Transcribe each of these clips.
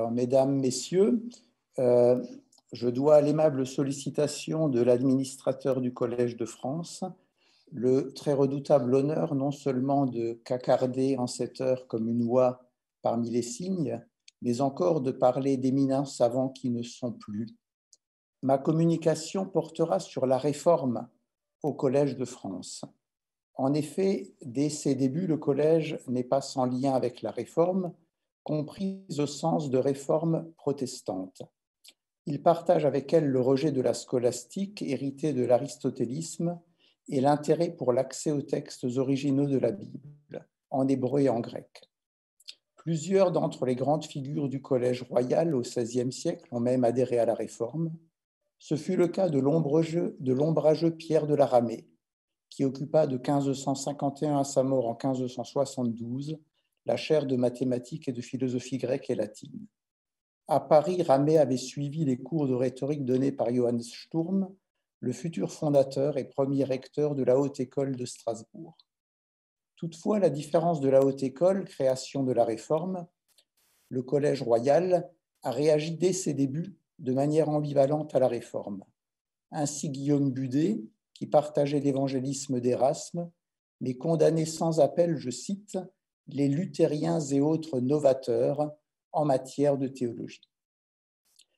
Alors, mesdames, messieurs, je dois à l'aimable sollicitation de l'administrateur du Collège de France le très redoutable honneur non seulement de cacarder en cette heure comme une oie parmi les cygnes, mais encore de parler d'éminents savants qui ne sont plus. Ma communication portera sur la réforme au Collège de France. En effet, dès ses débuts, le Collège n'est pas sans lien avec la réforme, comprise au sens de réforme protestante. Il partage avec elle le rejet de la scolastique héritée de l'aristotélisme et l'intérêt pour l'accès aux textes originaux de la Bible, en hébreu et en grec. Plusieurs d'entre les grandes figures du Collège royal au XVIe siècle ont même adhéré à la Réforme. Ce fut le cas de l'ombrageux Pierre de la Ramée, qui occupa de 1551 à sa mort en 1572 la chaire de mathématiques et de philosophie grecque et latine. À Paris, Ramée avait suivi les cours de rhétorique donnés par Johann Sturm, le futur fondateur et premier recteur de la Haute École de Strasbourg. Toutefois, la différence de la Haute École, création de la Réforme, le Collège royal a réagi dès ses débuts de manière ambivalente à la Réforme. Ainsi, Guillaume Budé, qui partageait l'évangélisme d'Erasme, mais condamnait sans appel, je cite, « les luthériens et autres novateurs » en matière de théologie.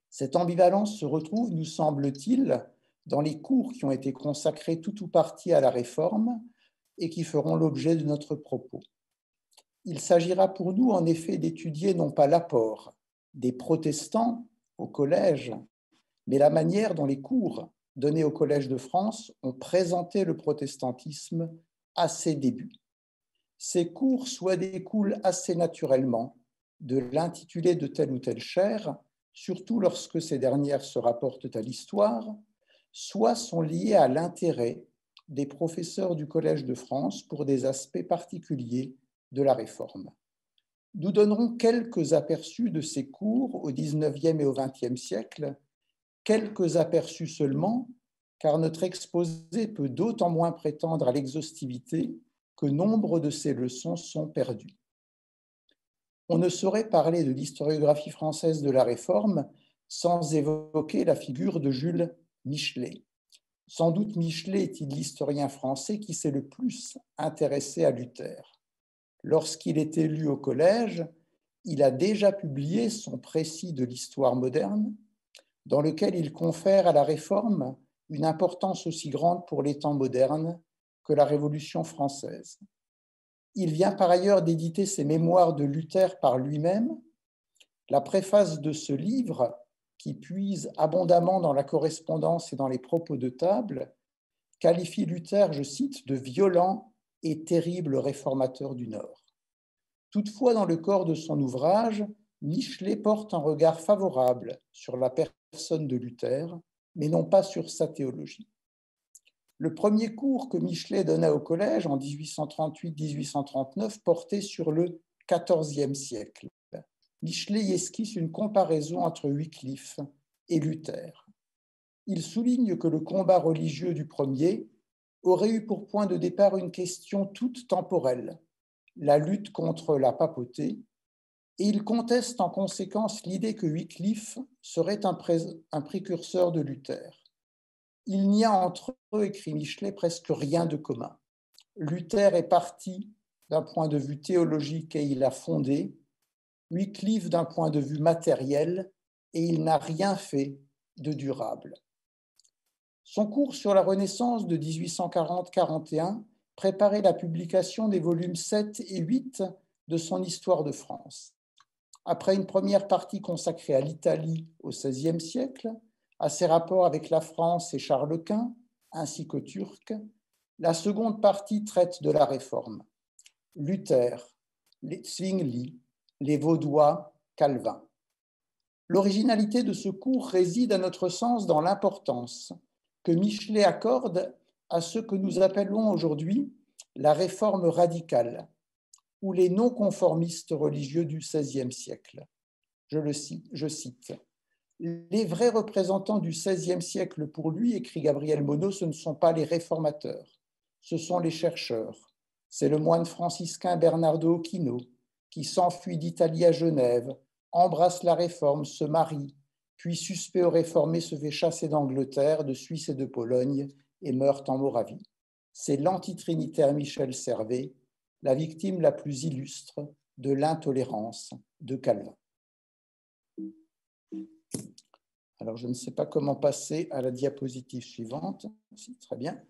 Cette ambivalence se retrouve, nous semble-t-il, dans les cours qui ont été consacrés tout ou partie à la Réforme et qui feront l'objet de notre propos. Il s'agira pour nous, en effet, d'étudier non pas l'apport des protestants au Collège, mais la manière dont les cours donnés au Collège de France ont présenté le protestantisme à ses débuts. Ces cours soit découlent assez naturellement de l'intitulé de telle ou telle chaire, surtout lorsque ces dernières se rapportent à l'histoire, soit sont liées à l'intérêt des professeurs du Collège de France pour des aspects particuliers de la Réforme. Nous donnerons quelques aperçus de ces cours au XIXe et au XXe siècle, quelques aperçus seulement, car notre exposé peut d'autant moins prétendre à l'exhaustivité que nombre de ces leçons sont perdues. On ne saurait parler de l'historiographie française de la Réforme sans évoquer la figure de Jules Michelet. Sans doute Michelet est-il l'historien français qui s'est le plus intéressé à Luther. Lorsqu'il est élu au Collège, il a déjà publié son précis de l'histoire moderne, dans lequel il confère à la Réforme une importance aussi grande pour les temps modernes que la Révolution française. Il vient par ailleurs d'éditer ses mémoires de Luther par lui-même. La préface de ce livre, qui puise abondamment dans la correspondance et dans les propos de table, qualifie Luther, je cite, de violent et terrible réformateur du Nord. Toutefois, dans le corps de son ouvrage, Michelet porte un regard favorable sur la personne de Luther, mais non pas sur sa théologie. Le premier cours que Michelet donna au Collège en 1838-1839 portait sur le XIVe siècle. Michelet y esquisse une comparaison entre Wycliffe et Luther. Il souligne que le combat religieux du premier aurait eu pour point de départ une question toute temporelle, la lutte contre la papauté, et il conteste en conséquence l'idée que Wycliffe serait un précurseur de Luther. Il n'y a entre eux, écrit Michelet, presque rien de commun. Luther est parti d'un point de vue théologique et il a fondé, Wycliffe d'un point de vue matériel et il n'a rien fait de durable. Son cours sur la Renaissance de 1840-41 préparait la publication des volumes 7 et 8 de son Histoire de France. Après une première partie consacrée à l'Italie au XVIe siècle, à ses rapports avec la France et Charles Quint, ainsi qu'aux Turcs. La seconde partie traite de la Réforme. Luther, les Zwingli, les Vaudois, Calvin. L'originalité de ce cours réside à notre sens dans l'importance que Michelet accorde à ce que nous appelons aujourd'hui la Réforme radicale, ou les non-conformistes religieux du XVIe siècle. Je cite. Les vrais représentants du XVIe siècle pour lui, écrit Gabriel Monod, ce ne sont pas les réformateurs, ce sont les chercheurs. C'est le moine franciscain Bernardino Ochino qui s'enfuit d'Italie à Genève embrasse la réforme, se marie, puis suspect aux réformés se fait chasser d'Angleterre, de Suisse et de Pologne et meurt en Moravie. C'est l'antitrinitaire Michel Servet, la victime la plus illustre de l'intolérance de Calvin. Alors, je ne sais pas comment passer à la diapositive suivante. C'est très bien.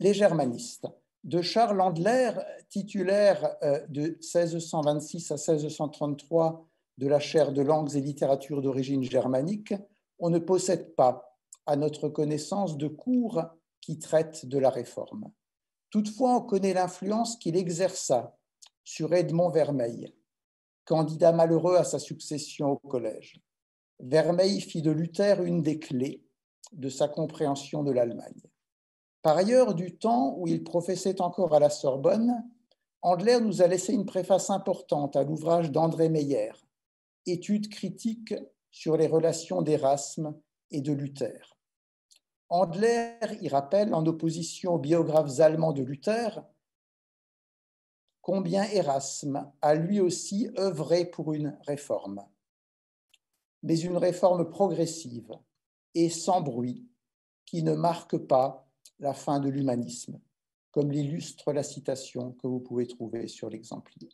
Les germanistes. De Charles Andler, titulaire de 1626 à 1633 de la chaire de langues et littératures d'origine germanique, on ne possède pas, à notre connaissance, de cours qui traitent de la Réforme. Toutefois, on connaît l'influence qu'il exerça sur Edmond Vermeil, candidat malheureux à sa succession au collège. Vermeil fit de Luther une des clés de sa compréhension de l'Allemagne. Par ailleurs, du temps où il professait encore à la Sorbonne, Andler nous a laissé une préface importante à l'ouvrage d'André Meyer, Études critiques sur les relations d'Erasme et de Luther. Andler y rappelle, en opposition aux biographes allemands de Luther, combien Erasme a lui aussi œuvré pour une réforme, mais une réforme progressive et sans bruit qui ne marque pas la fin de l'humanisme, comme l'illustre la citation que vous pouvez trouver sur l'exemplier.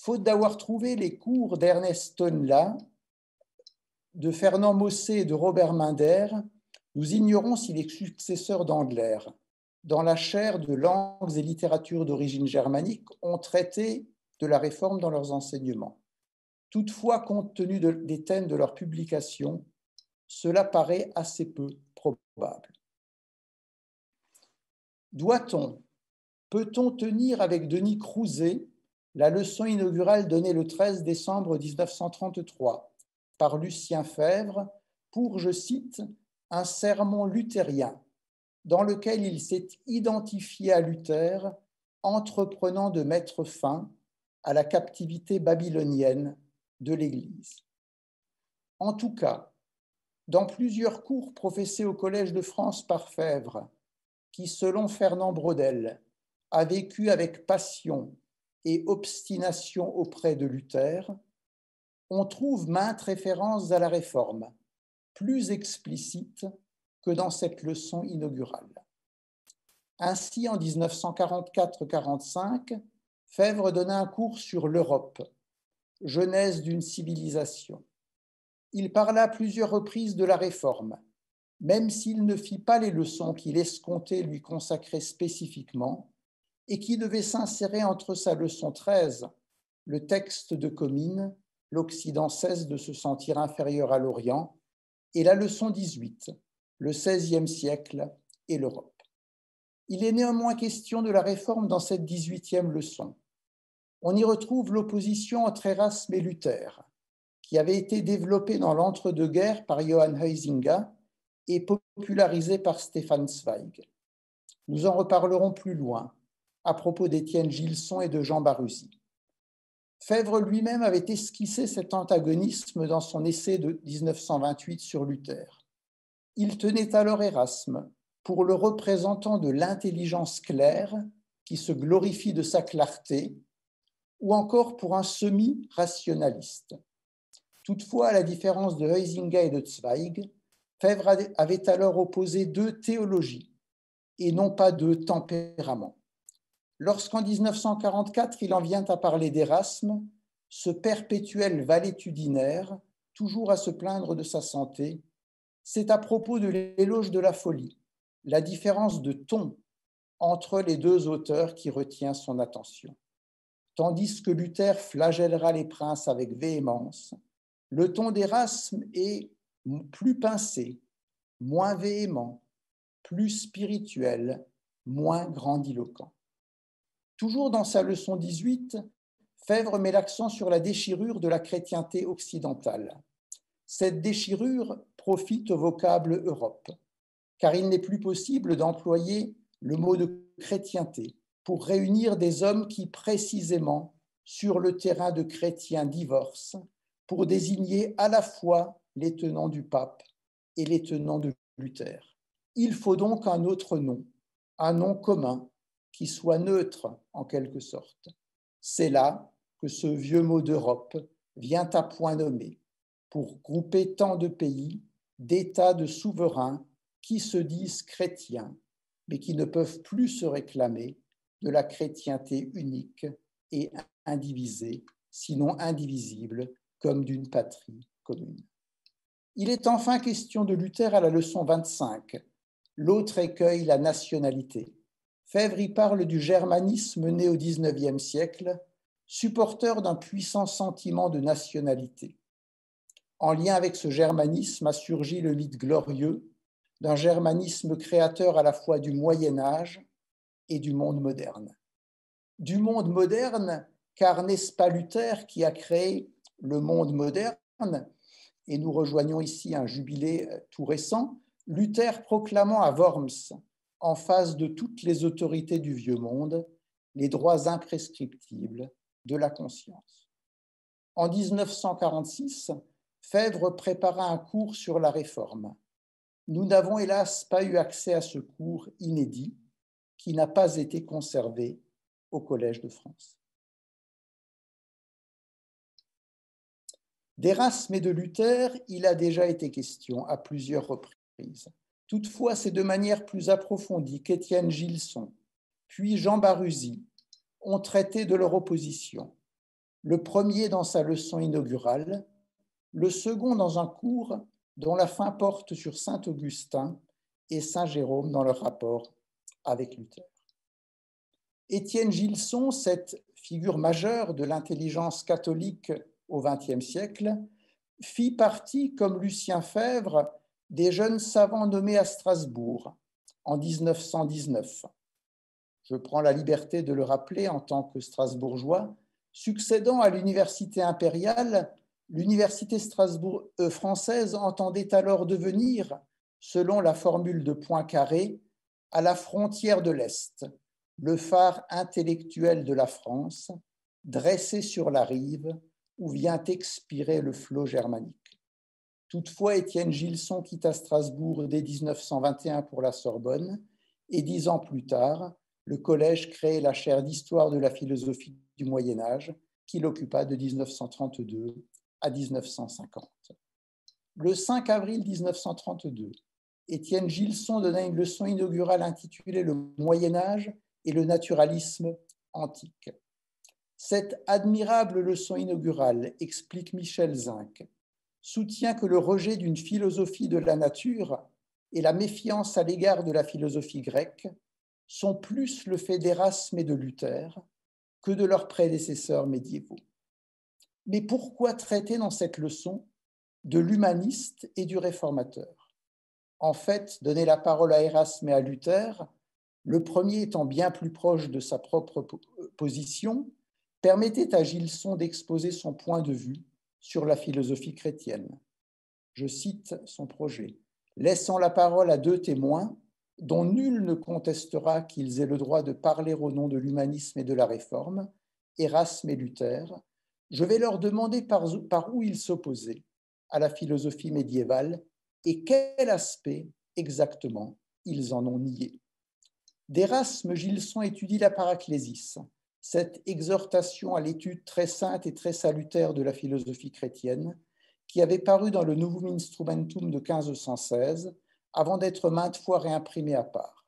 Faute d'avoir trouvé les cours d'Ernest Tonla, de Fernand Mossé et de Robert Minder, nous ignorons s'il est successeur d'Andler. Dans la chaire de langues et littératures d'origine germanique, ont traité de la réforme dans leurs enseignements. Toutefois, compte tenu des thèmes de leur publication, cela paraît assez peu probable. Doit-on, peut-on tenir avec Denis Crouzet la leçon inaugurale donnée le 13 décembre 1933 par Lucien Febvre pour, je cite, un sermon luthérien dans lequel il s'est identifié à Luther, entreprenant de mettre fin à la captivité babylonienne de l'Église. En tout cas, dans plusieurs cours professés au Collège de France par Febvre, qui, selon Fernand Braudel, a vécu avec passion et obstination auprès de Luther, on trouve maintes références à la Réforme, plus explicites que dans cette leçon inaugurale. Ainsi, en 1944-45, Febvre donna un cours sur l'Europe, genèse d'une civilisation. Il parla à plusieurs reprises de la Réforme, même s'il ne fit pas les leçons qu'il escomptait lui consacrer spécifiquement et qui devaient s'insérer entre sa leçon 13, le texte de Comines, l'Occident cesse de se sentir inférieur à l'Orient, et la leçon 18, le XVIe siècle et l'Europe. Il est néanmoins question de la réforme dans cette 18e leçon. On y retrouve l'opposition entre Erasme et Luther, qui avait été développée dans l'entre-deux-guerres par Johan Huizinga et popularisée par Stefan Zweig. Nous en reparlerons plus loin, à propos d'Étienne Gilson et de Jean Baruzi. Febvre lui-même avait esquissé cet antagonisme dans son essai de 1928 sur Luther. Il tenait alors Erasme pour le représentant de l'intelligence claire qui se glorifie de sa clarté, ou encore pour un semi-rationaliste. Toutefois, à la différence de Huizinga et de Zweig, Febvre avait alors opposé deux théologies et non pas deux tempéraments. Lorsqu'en 1944, il en vient à parler d'Erasme, ce perpétuel valétudinaire, toujours à se plaindre de sa santé, c'est à propos de l'éloge de la folie, la différence de ton entre les deux auteurs qui retient son attention. Tandis que Luther flagellera les princes avec véhémence, le ton d'Erasme est plus pincé, moins véhément, plus spirituel, moins grandiloquent. Toujours dans sa leçon 18, Febvre met l'accent sur la déchirure de la chrétienté occidentale. Cette déchirure profite au vocable Europe, car il n'est plus possible d'employer le mot de chrétienté pour réunir des hommes qui, précisément, sur le terrain de chrétiens divorcent, pour désigner à la fois les tenants du pape et les tenants de Luther. Il faut donc un autre nom, un nom commun, qui soit neutre en quelque sorte. C'est là que ce vieux mot d'Europe vient à point nommé pour grouper tant de pays, d'états de souverains qui se disent chrétiens, mais qui ne peuvent plus se réclamer de la chrétienté unique et indivisée, sinon indivisible, comme d'une patrie commune. Il est enfin question de Luther à la leçon 25, l'autre écueil, la nationalité. Febvre y parle du germanisme né au XIXe siècle, supporteur d'un puissant sentiment de nationalité. En lien avec ce germanisme a surgi le mythe glorieux d'un germanisme créateur à la fois du Moyen Âge et du monde moderne. Du monde moderne, car n'est-ce pas Luther qui a créé le monde moderne? Et nous rejoignons ici un jubilé tout récent, Luther proclamant à Worms, en face de toutes les autorités du vieux monde, les droits imprescriptibles de la conscience. En 1946, Febvre prépara un cours sur la Réforme. Nous n'avons hélas pas eu accès à ce cours inédit qui n'a pas été conservé au Collège de France. D'Erasme et de Luther, il a déjà été question à plusieurs reprises. Toutefois, c'est de manière plus approfondie qu'Étienne Gilson, puis Jean Baruzi, ont traité de leur opposition, le premier dans sa leçon inaugurale, le second dans un cours dont la fin porte sur Saint Augustin et Saint Jérôme dans leur rapport avec Luther. Étienne Gilson, cette figure majeure de l'intelligence catholique au XXe siècle, fit partie, comme Lucien Febvre, des jeunes savants nommés à Strasbourg en 1919. Je prends la liberté de le rappeler en tant que Strasbourgeois, succédant à l'université impériale. L'université française entendait alors devenir, selon la formule de Poincaré, à la frontière de l'Est, le phare intellectuel de la France, dressé sur la rive où vient expirer le flot germanique. Toutefois, Étienne Gilson quitta Strasbourg dès 1921 pour la Sorbonne et 10 ans plus tard, le collège crée la chaire d'histoire de la philosophie du Moyen-Âge qu'il occupa de 1932 à 1950. Le 5 avril 1932, Étienne Gilson donna une leçon inaugurale intitulée « Le Moyen-Âge et le naturalisme antique ». Cette admirable leçon inaugurale, explique Michel Zink, soutient que le rejet d'une philosophie de la nature et la méfiance à l'égard de la philosophie grecque sont plus le fait d'Erasme et de Luther que de leurs prédécesseurs médiévaux. Mais pourquoi traiter dans cette leçon de l'humaniste et du réformateur? En fait, donner la parole à Erasme et à Luther, le premier étant bien plus proche de sa propre position, permettait à Gilson d'exposer son point de vue sur la philosophie chrétienne. Je cite son projet, « Laissant la parole à deux témoins, dont nul ne contestera qu'ils aient le droit de parler au nom de l'humanisme et de la réforme, Erasme et Luther, je vais leur demander par où ils s'opposaient à la philosophie médiévale et quel aspect exactement ils en ont nié. » D'Erasme, Gilson étudie la paraclésis, cette exhortation à l'étude très sainte et très salutaire de la philosophie chrétienne qui avait paru dans le Novum Instrumentum de 1516 avant d'être maintes fois réimprimée à part.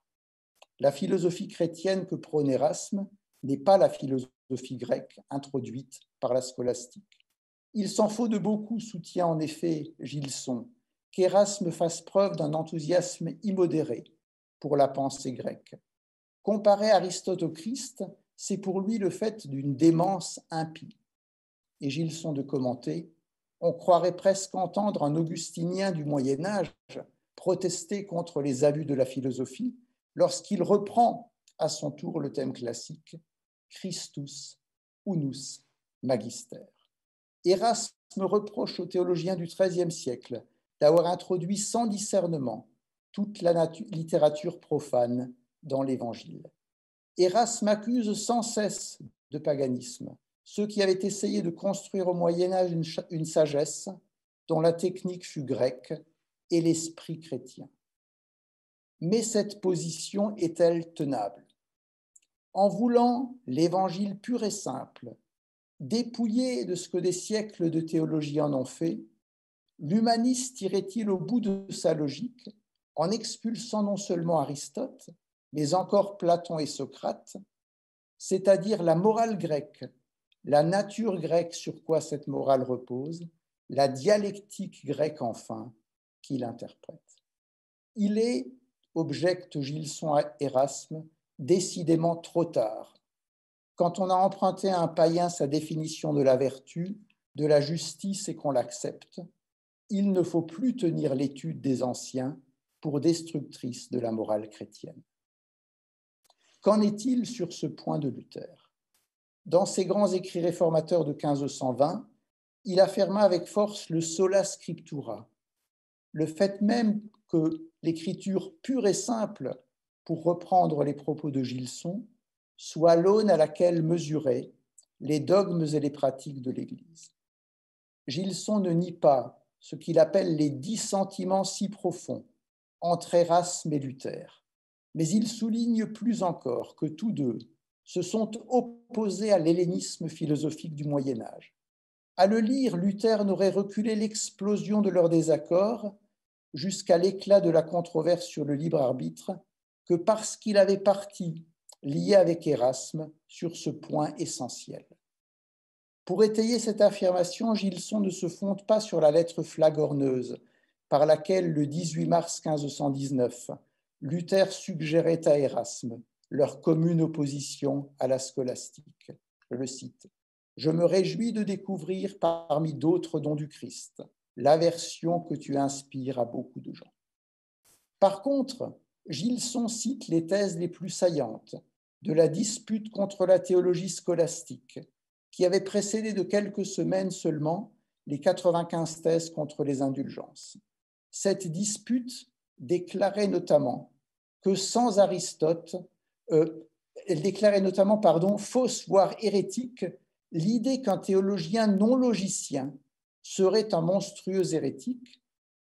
La philosophie chrétienne que prône Erasme n'est pas la philosophie grecque introduite par la scolastique. Il s'en faut de beaucoup, soutient en effet Gilson, qu'Erasme fasse preuve d'un enthousiasme immodéré pour la pensée grecque. Comparé à Aristote au Christ, c'est pour lui le fait d'une démence impie. Et Gilson de commenter, on croirait presque entendre un augustinien du Moyen-Âge protester contre les abus de la philosophie lorsqu'il reprend à son tour le thème classique, Christus unus magister. Erasme reproche aux théologiens du XIIIe siècle d'avoir introduit sans discernement toute la littérature profane dans l'Évangile. Erasme accuse sans cesse de paganisme ceux qui avaient essayé de construire au Moyen-Âge une sagesse dont la technique fut grecque et l'esprit chrétien. Mais cette position est-elle tenable? En voulant l'Évangile pur et simple, Dépouillé de ce que des siècles de théologie en ont fait, l'humaniste irait-il au bout de sa logique en expulsant non seulement Aristote, mais encore Platon et Socrate, c'est-à-dire la morale grecque, la nature grecque sur quoi cette morale repose, la dialectique grecque enfin, qui l'interprète. Il est, objecte Gilson à Erasme, décidément trop tard, quand on a emprunté à un païen sa définition de la vertu, de la justice et qu'on l'accepte, il ne faut plus tenir l'étude des anciens pour destructrice de la morale chrétienne. Qu'en est-il sur ce point de Luther? Dans ses grands écrits réformateurs de 1520, il affirma avec force le sola scriptura, le fait même que l'écriture pure et simple, pour reprendre les propos de Gilson, soit l'aune à laquelle mesuraient les dogmes et les pratiques de l'Église. Gilson ne nie pas ce qu'il appelle les 10 sentiments si profonds entre Erasme et Luther, mais il souligne plus encore que tous deux se sont opposés à l'hellénisme philosophique du Moyen Âge. À le lire, Luther n'aurait reculé l'explosion de leur désaccord jusqu'à l'éclat de la controverse sur le libre arbitre que parce qu'il avait parti lié avec Erasme sur ce point essentiel. Pour étayer cette affirmation, Gilson ne se fonde pas sur la lettre flagorneuse par laquelle, le 18 mars 1519, Luther suggérait à Erasme leur commune opposition à la scolastique. Je le cite. « Je me réjouis de découvrir parmi d'autres dons du Christ l'aversion que tu inspires à beaucoup de gens. » Par contre, Gilson cite les thèses les plus saillantes de la dispute contre la théologie scolastique, qui avait précédé de quelques semaines seulement les 95 thèses contre les indulgences. Cette dispute déclarait notamment fausse voire hérétique l'idée qu'un théologien non logicien serait un monstrueux hérétique,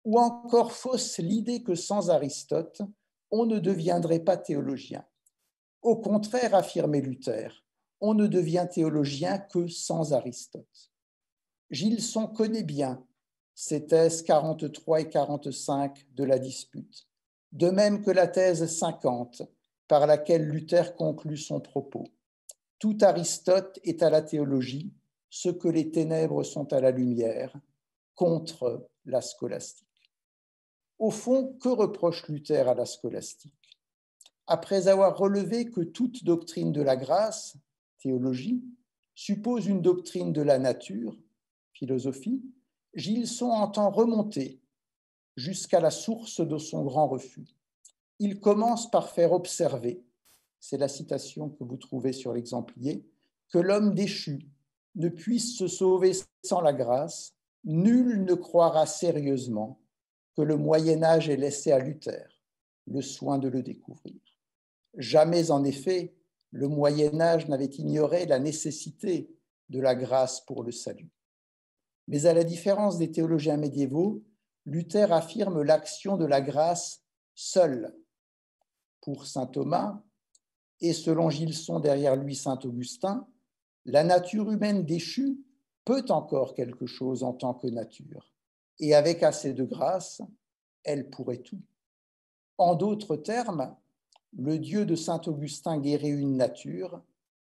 ou encore fausse l'idée que sans Aristote, on ne deviendrait pas théologien. Au contraire, affirmait Luther, on ne devient théologien que sans Aristote. Gilson connaît bien ces thèses 43 et 45 de la dispute, de même que la thèse 50, par laquelle Luther conclut son propos. Tout Aristote est à la théologie, ce que les ténèbres sont à la lumière, contre la scolastique. Au fond, que reproche Luther à la scolastique? Après avoir relevé que toute doctrine de la grâce, théologie, suppose une doctrine de la nature, philosophie, Gilson entend remonter jusqu'à la source de son grand refus. Il commence par faire observer, c'est la citation que vous trouvez sur l'exemplier, que l'homme déchu ne puisse se sauver sans la grâce, nul ne croira sérieusement que le Moyen-Âge est laissé à Luther, le soin de le découvrir. Jamais, en effet, le Moyen-Âge n'avait ignoré la nécessité de la grâce pour le salut. Mais à la différence des théologiens médiévaux, Luther affirme l'action de la grâce seule. Pour saint Thomas, et selon Gilson derrière lui saint Augustin, la nature humaine déchue peut encore quelque chose en tant que nature. Et avec assez de grâce, elle pourrait tout. En d'autres termes, le Dieu de saint Augustin guérit une nature,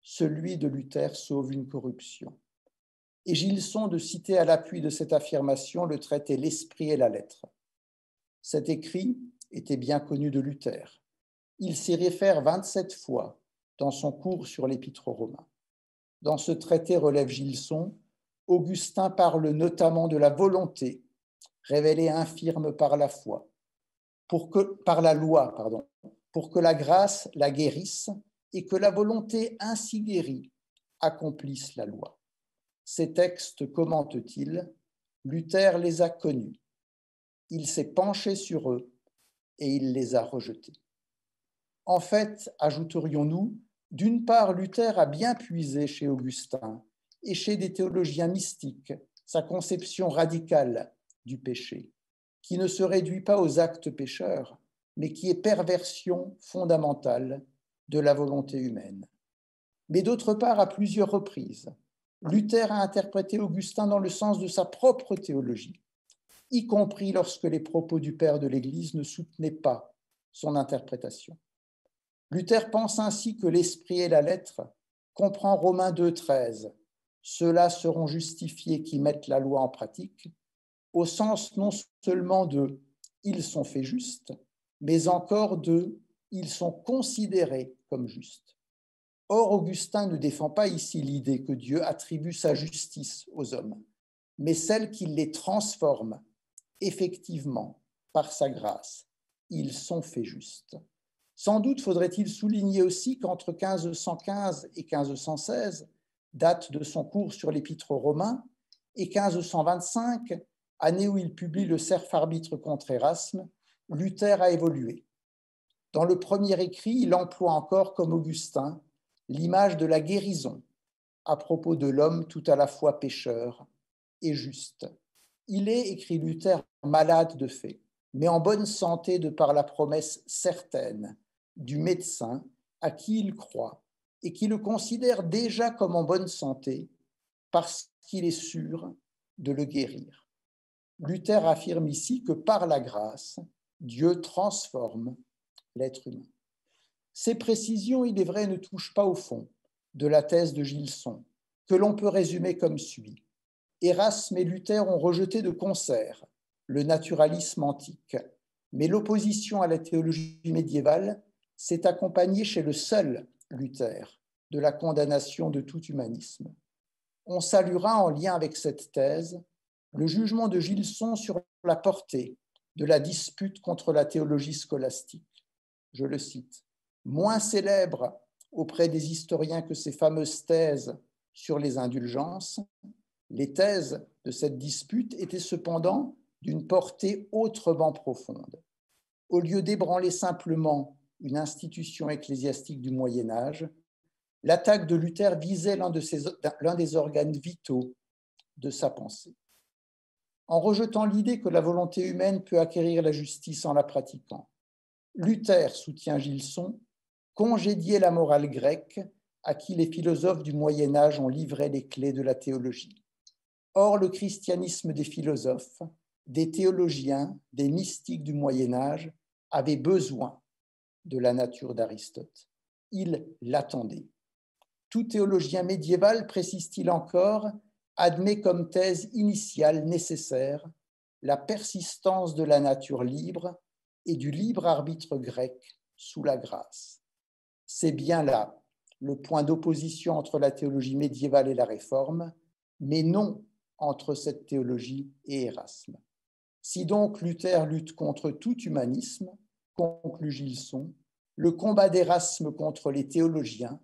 celui de Luther sauve une corruption. Et Gilson de citer à l'appui de cette affirmation le traité L'Esprit et la Lettre. Cet écrit était bien connu de Luther. Il s'y réfère 27 fois dans son cours sur l'Épître aux Romains. Dans ce traité, relève Gilson, Augustin parle notamment de la volonté, révélée infirme par la foi, pour que la grâce la guérisse et que la volonté ainsi guérie accomplisse la loi. Ces textes, commente-t-il, Luther les a connus, il s'est penché sur eux et il les a rejetés. En fait, ajouterions-nous, d'une part, Luther a bien puisé chez Augustin et chez des théologiens mystiques, sa conception radicale du péché, qui ne se réduit pas aux actes pécheurs, mais qui est perversion fondamentale de la volonté humaine. Mais d'autre part, à plusieurs reprises, Luther a interprété Augustin dans le sens de sa propre théologie, y compris lorsque les propos du père de l'Église ne soutenaient pas son interprétation. Luther pense ainsi que l'esprit et la lettre comprend Romains 2,13 « Ceux-là seront justifiés qui mettent la loi en pratique » au sens non seulement de « ils sont faits justes », mais encore de « ils sont considérés comme justes ». Or, Augustin ne défend pas ici l'idée que Dieu attribue sa justice aux hommes, mais celle qui les transforme effectivement par sa grâce. Ils sont faits justes. Sans doute faudrait-il souligner aussi qu'entre 1515 et 1516, date de son cours sur l'épître aux Romains, et 1525, année où il publie le Serf-arbitre contre Erasme, Luther a évolué. Dans le premier écrit, il emploie encore, comme Augustin, l'image de la guérison à propos de l'homme tout à la fois pécheur et juste. Il est, écrit Luther, malade de fait, mais en bonne santé de par la promesse certaine du médecin à qui il croit et qui le considère déjà comme en bonne santé parce qu'il est sûr de le guérir. Luther affirme ici que par la grâce, Dieu transforme l'être humain. Ces précisions, il est vrai, ne touchent pas au fond de la thèse de Gilson, que l'on peut résumer comme suit. Erasme et Luther ont rejeté de concert le naturalisme antique, mais l'opposition à la théologie médiévale s'est accompagnée chez le seul Luther de la condamnation de tout humanisme. On saluera en lien avec cette thèse le jugement de Gilson sur la portée de la dispute contre la théologie scolastique. Je le cite. Moins célèbre auprès des historiens que ces fameuses thèses sur les indulgences, les thèses de cette dispute étaient cependant d'une portée autrement profonde. Au lieu d'ébranler simplement une institution ecclésiastique du Moyen Âge, l'attaque de Luther visait l'un des organes vitaux de sa pensée. En rejetant l'idée que la volonté humaine peut acquérir la justice en la pratiquant, Luther, soutient Gilson, congédier la morale grecque à qui les philosophes du Moyen Âge ont livré les clés de la théologie. Or, le christianisme des philosophes, des théologiens, des mystiques du Moyen Âge avait besoin de la nature d'Aristote. Il l'attendait. Tout théologien médiéval, précise-t-il encore, admet comme thèse initiale nécessaire la persistance de la nature libre et du libre arbitre grec sous la grâce. C'est bien là le point d'opposition entre la théologie médiévale et la Réforme, mais non entre cette théologie et Erasme. Si donc Luther lutte contre tout humanisme, conclut Gilson, le combat d'Erasme contre les théologiens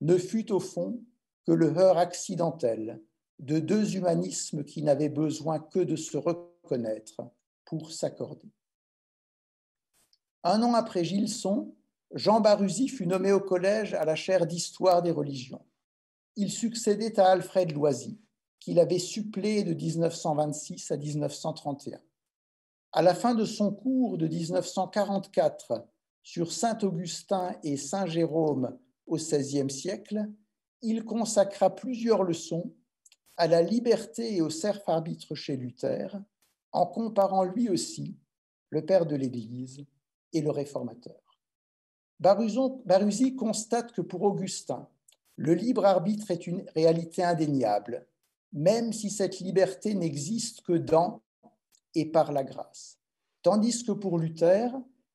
ne fut au fond que le heurt accidentel de deux humanismes qui n'avaient besoin que de se reconnaître pour s'accorder. Un an après Gilson, Jean Baruzi fut nommé au collège à la chaire d'histoire des religions. Il succédait à Alfred Loisy, qu'il avait suppléé de 1926 à 1931. À la fin de son cours de 1944 sur Saint Augustin et Saint Jérôme au XVIe siècle, il consacra plusieurs leçons à la liberté et au serf-arbitre chez Luther, en comparant lui aussi le père de l'Église et le réformateur. Baruzi constate que pour Augustin, le libre arbitre est une réalité indéniable, même si cette liberté n'existe que dans et par la grâce. Tandis que pour Luther,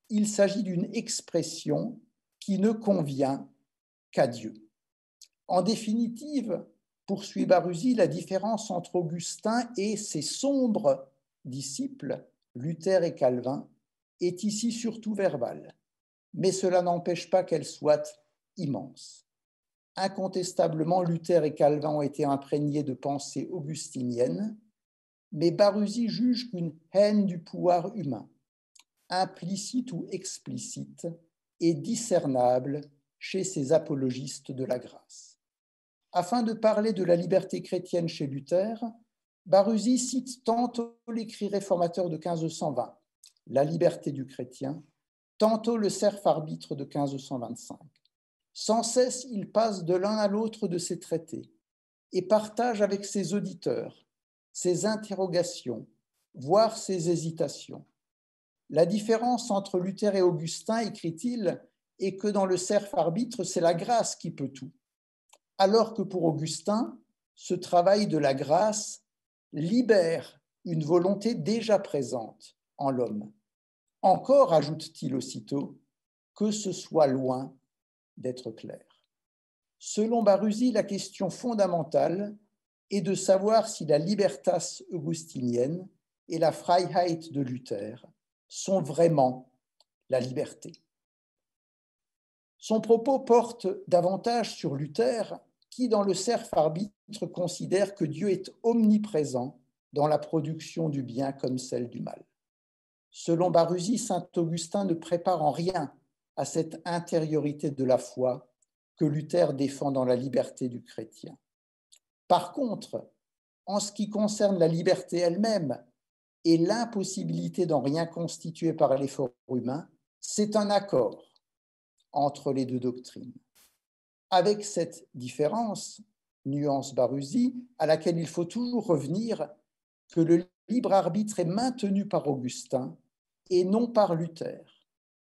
il s'agit d'une expression qui ne convient qu'à Dieu. En définitive, poursuit Baruzi, la différence entre Augustin et ses sombres disciples, Luther et Calvin, est ici surtout verbale. Mais cela n'empêche pas qu'elle soit immense. Incontestablement, Luther et Calvin ont été imprégnés de pensées augustiniennes, mais Baruzi juge qu'une haine du pouvoir humain, implicite ou explicite, est discernable chez ces apologistes de la grâce. Afin de parler de la liberté chrétienne chez Luther, Baruzi cite tantôt l'écrit réformateur de 1520, « La liberté du chrétien », tantôt le serf-arbitre de 1525. Sans cesse, il passe de l'un à l'autre de ces traités, et partage avec ses auditeurs ses interrogations, voire ses hésitations. La différence entre Luther et Augustin, écrit-il, est que dans le cerf arbitre, c'est la grâce qui peut tout, alors que pour Augustin, ce travail de la grâce libère une volonté déjà présente en l'homme. Encore, ajoute-t-il aussitôt, que ce soit loin d'être clair. Selon Baruzi, la question fondamentale est de savoir si la libertas augustinienne et la Freiheit de Luther sont vraiment la liberté. Son propos porte davantage sur Luther, qui, dans le cerf arbitre, considère que Dieu est omniprésent dans la production du bien comme celle du mal. Selon Baruzi, saint Augustin ne prépare en rien à cette intériorité de la foi que Luther défend dans la liberté du chrétien. Par contre, en ce qui concerne la liberté elle-même et l'impossibilité d'en rien constituer par l'effort humain, c'est un accord entre les deux doctrines. Avec cette différence, nuance Baruzi, à laquelle il faut toujours revenir, que le libre arbitre est maintenu par Augustin et non par Luther,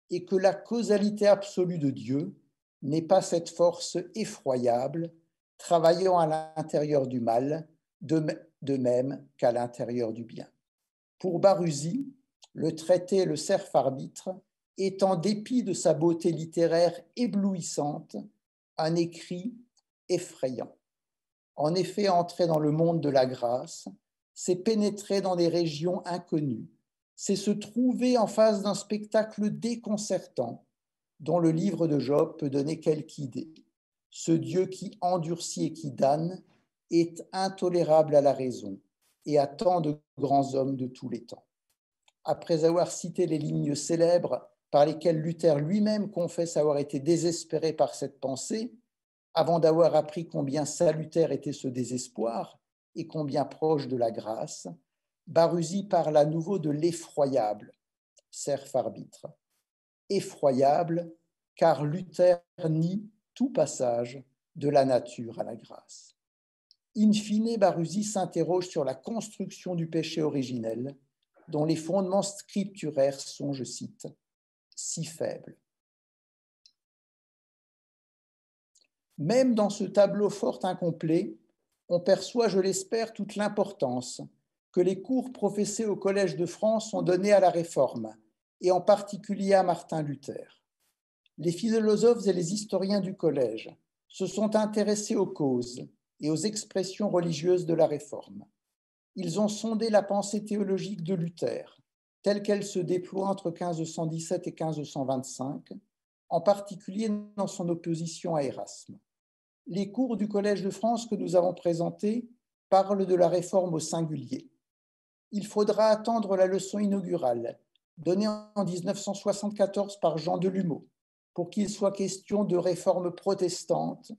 et que la causalité absolue de Dieu n'est pas cette force effroyable travaillant à l'intérieur du mal, de même qu'à l'intérieur du bien. Pour Baruzi, le traité Le Cerf Arbitre est, en dépit de sa beauté littéraire éblouissante, un écrit effrayant. En effet, entrer dans le monde de la grâce, c'est pénétrer dans des régions inconnues, c'est se trouver en face d'un spectacle déconcertant dont le livre de Job peut donner quelque idée. Ce Dieu qui endurcit et qui damne est intolérable à la raison et à tant de grands hommes de tous les temps. Après avoir cité les lignes célèbres par lesquelles Luther lui-même confesse avoir été désespéré par cette pensée, avant d'avoir appris combien salutaire était ce désespoir et combien proche de la grâce, Baruzi parle à nouveau de l'effroyable cerf arbitre. Effroyable, car Luther nie tout passage de la nature à la grâce. In fine, Baruzi s'interroge sur la construction du péché originel, dont les fondements scripturaires sont, je cite, si faibles. Même dans ce tableau fort incomplet, on perçoit, je l'espère, toute l'importance que les cours professés au Collège de France ont donné à la Réforme, et en particulier à Martin Luther. Les philosophes et les historiens du Collège se sont intéressés aux causes et aux expressions religieuses de la Réforme. Ils ont sondé la pensée théologique de Luther, telle qu'elle se déploie entre 1517 et 1525, en particulier dans son opposition à Erasme. Les cours du Collège de France que nous avons présentés parlent de la Réforme au singulier. Il faudra attendre la leçon inaugurale, donnée en 1974 par Jean Delumeau, pour qu'il soit question de réforme protestante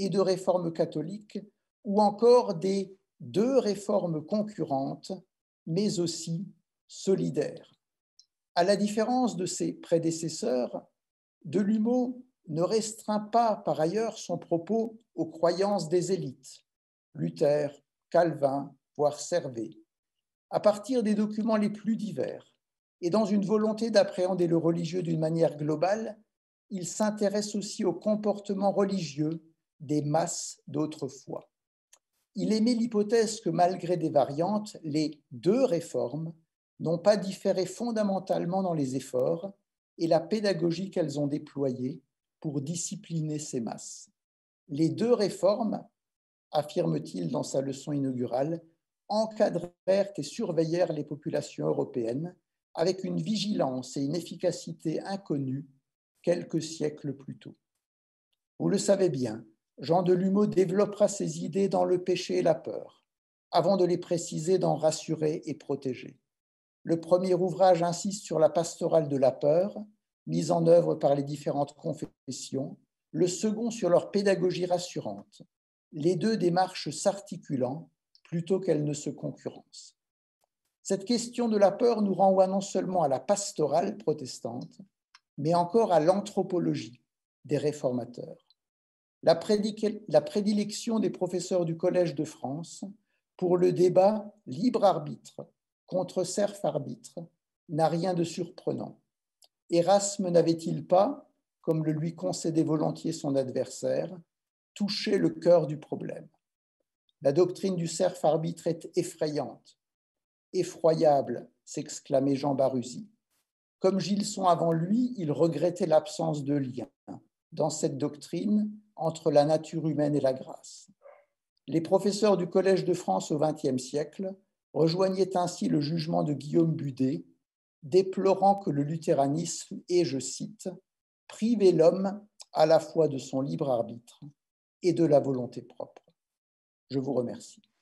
et de réforme catholique, ou encore des deux réformes concurrentes, mais aussi solidaires. À la différence de ses prédécesseurs, Delumeau ne restreint pas par ailleurs son propos aux croyances des élites, Luther, Calvin, voire Servet, à partir des documents les plus divers. Et dans une volonté d'appréhender le religieux d'une manière globale, il s'intéresse aussi au comportement religieux des masses d'autrefois. Il émet l'hypothèse que malgré des variantes, les deux réformes n'ont pas différé fondamentalement dans les efforts et la pédagogie qu'elles ont déployée pour discipliner ces masses. Les deux réformes, affirme-t-il dans sa leçon inaugurale, encadrèrent et surveillèrent les populations européennes avec une vigilance et une efficacité inconnues quelques siècles plus tôt. Vous le savez bien, Jean Delumeau développera ses idées dans Le péché et la peur, avant de les préciser dans Rassurer et protéger. Le premier ouvrage insiste sur la pastorale de la peur, mise en œuvre par les différentes confessions, le second sur leur pédagogie rassurante, les deux démarches s'articulant plutôt qu'elles ne se concurrencent. Cette question de la peur nous renvoie non seulement à la pastorale protestante, mais encore à l'anthropologie des réformateurs. la prédilection des professeurs du Collège de France pour le débat libre-arbitre contre serf-arbitre n'a rien de surprenant. Erasme n'avait-il pas, comme le lui concédait volontiers son adversaire, touché le cœur du problème? La doctrine du serf-arbitre est effrayante. Effroyable, s'exclamait Jean Baruzi. Comme Gilson avant lui, il regrettait l'absence de lien dans cette doctrine entre la nature humaine et la grâce. Les professeurs du Collège de France au XXe siècle rejoignaient ainsi le jugement de Guillaume Budé, déplorant que le luthéranisme ait, je cite, « privé l'homme à la fois de son libre arbitre et de la volonté propre ». Je vous remercie.